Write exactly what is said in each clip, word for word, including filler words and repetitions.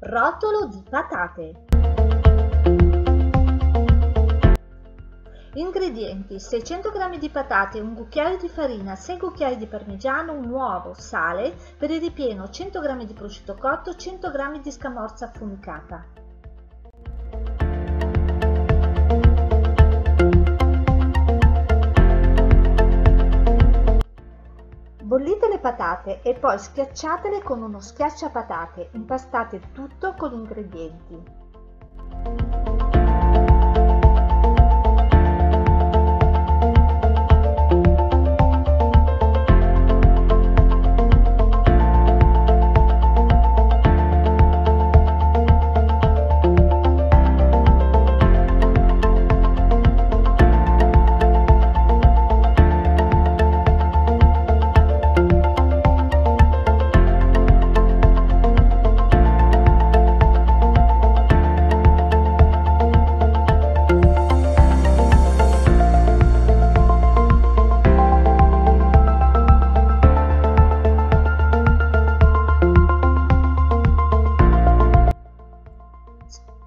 Rotolo di patate. Ingredienti: seicento grammi di patate, un cucchiaio di farina, sei cucchiai di parmigiano, un uovo, sale. Per il ripieno cento grammi di prosciutto cotto, cento grammi di scamorza affumicata. Bollite le patate e poi schiacciatele con uno schiacciapatate, impastate tutto con gli ingredienti.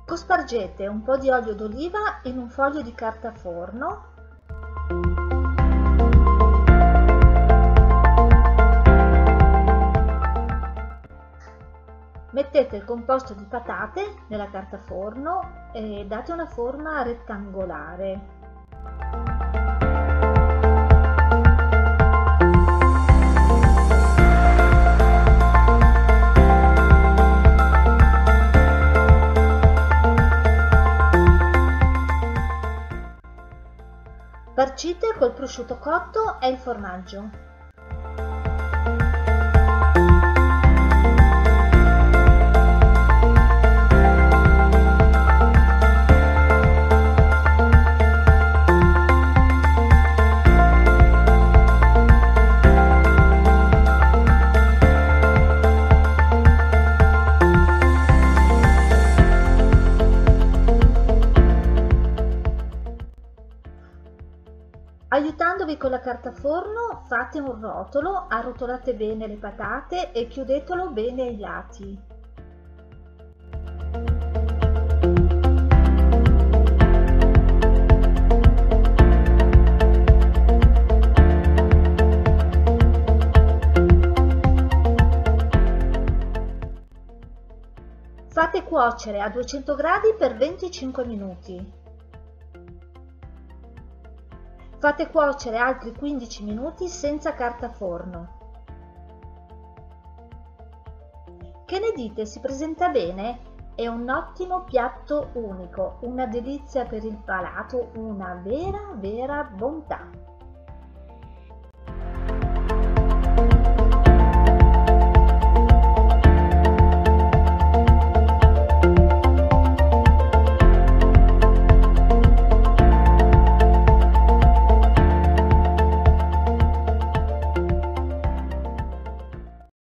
Cospargete un po' di olio d'oliva in un foglio di carta forno. Mettete il composto di patate nella carta forno e date una forma rettangolare. Farcite col prosciutto cotto e il formaggio. Aiutandovi con la carta forno, fate un rotolo, arrotolate bene le patate e chiudetelo bene ai lati. Fate cuocere a duecento gradi per venticinque minuti. Fate cuocere altri quindici minuti senza carta forno. Che ne dite? Si presenta bene? È un ottimo piatto unico, una delizia per il palato, una vera vera bontà.